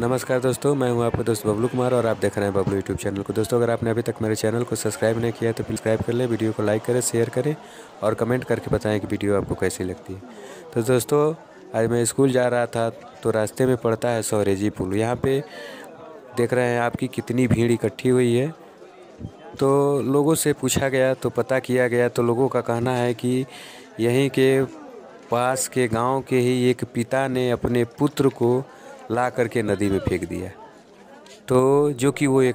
नमस्कार दोस्तों, मैं हूं आपका दोस्त बबलू कुमार और आप देख रहे हैं बबलू यूट्यूब चैनल को। दोस्तों, अगर आपने अभी तक मेरे चैनल को सब्सक्राइब नहीं किया है तो प्लीज़ सब्सक्राइब कर लें, वीडियो को लाइक करें, शेयर करें और कमेंट करके बताएं कि वीडियो आपको कैसी लगती है। तो दोस्तों, आज मैं स्कूल जा रहा था तो रास्ते में पड़ता है सौरेजी पुल। यहाँ पर देख रहे हैं आपकी कितनी भीड़ इकट्ठी हुई है। तो लोगों से पूछा गया तो पता किया गया तो लोगों का कहना है कि यहीं के पास के गाँव के ही एक पिता ने अपने पुत्र को ला करके नदी में फेंक दिया। तो जो कि वो एक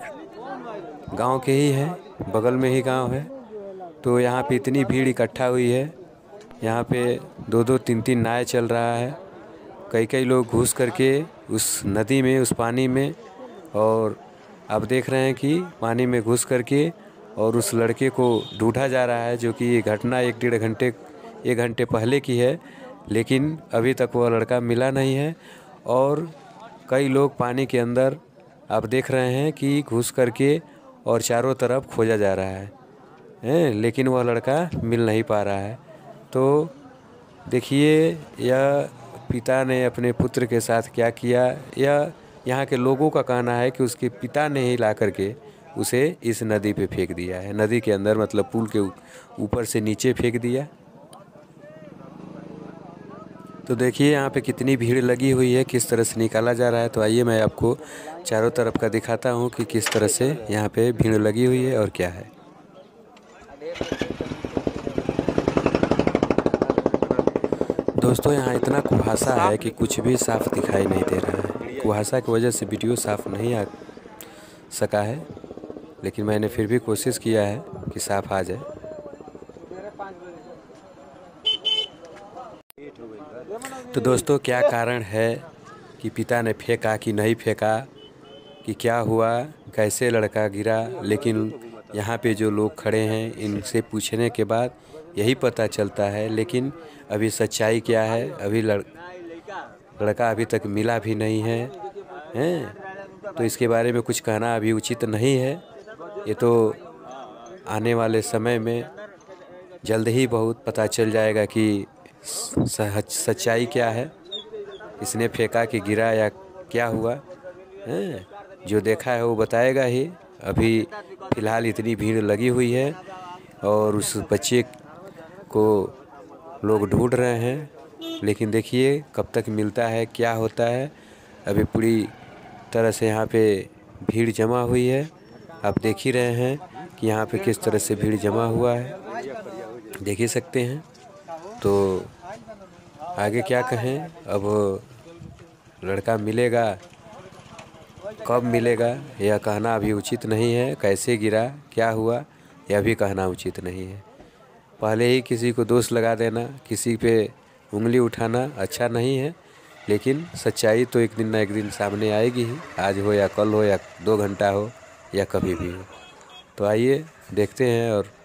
गांव के ही है, बगल में ही गांव है। तो यहाँ पे इतनी भीड़ इकट्ठा हुई है, यहाँ पे दो दो तीन तीन नाव चल रहा है। कई कई लोग घुस करके उस नदी में, उस पानी में, और आप देख रहे हैं कि पानी में घुस करके और उस लड़के को ढूंढा जा रहा है। जो कि ये घटना एक घंटे पहले की है, लेकिन अभी तक वह लड़का मिला नहीं है। और कई लोग पानी के अंदर आप देख रहे हैं कि घुस करके और चारों तरफ खोजा जा रहा है, लेकिन वह लड़का मिल नहीं पा रहा है। तो देखिए, यह पिता ने अपने पुत्र के साथ क्या किया। यह यहाँ के लोगों का कहना है कि उसके पिता ने ही ला करके उसे इस नदी पे फेंक दिया है, नदी के अंदर, मतलब पुल के ऊपर से नीचे फेंक दिया। तो देखिए यहाँ पे कितनी भीड़ लगी हुई है, किस तरह से निकाला जा रहा है। तो आइए मैं आपको चारों तरफ का दिखाता हूँ कि किस तरह से यहाँ पे भीड़ लगी हुई है और क्या है। दोस्तों, यहाँ इतना कुहासा है कि कुछ भी साफ दिखाई नहीं दे रहा है। कुहासा की वजह से वीडियो साफ नहीं आ सका है, लेकिन मैंने फिर भी कोशिश किया है कि साफ आ जाए। तो दोस्तों, क्या कारण है कि पिता ने फेंका कि नहीं फेंका, कि क्या हुआ, कैसे लड़का गिरा, लेकिन यहाँ पे जो लोग खड़े हैं इनसे पूछने के बाद यही पता चलता है। लेकिन अभी सच्चाई क्या है, अभी लड़का अभी तक मिला भी नहीं है, हैं? तो इसके बारे में कुछ कहना अभी उचित नहीं है। ये तो आने वाले समय में जल्द ही बहुत पता चल जाएगा कि सच्चाई क्या है, इसने फेंका कि गिरा या क्या हुआ है? जो देखा है वो बताएगा ही। अभी फ़िलहाल इतनी भीड़ लगी हुई है और उस बच्चे को लोग ढूंढ रहे हैं, लेकिन देखिए कब तक मिलता है, क्या होता है। अभी पूरी तरह से यहाँ पे भीड़ जमा हुई है। आप देख ही रहे हैं कि यहाँ पे किस तरह से भीड़ जमा हुआ है, देख ही सकते हैं। तो आगे क्या कहें, अब लड़का मिलेगा, कब मिलेगा, यह कहना अभी उचित नहीं है। कैसे गिरा, क्या हुआ, यह भी कहना उचित नहीं है। पहले ही किसी को दोष लगा देना, किसी पे उंगली उठाना अच्छा नहीं है। लेकिन सच्चाई तो एक दिन ना एक दिन सामने आएगी ही, आज हो या कल हो या 2 घंटा हो या कभी भी हो। तो आइए देखते हैं और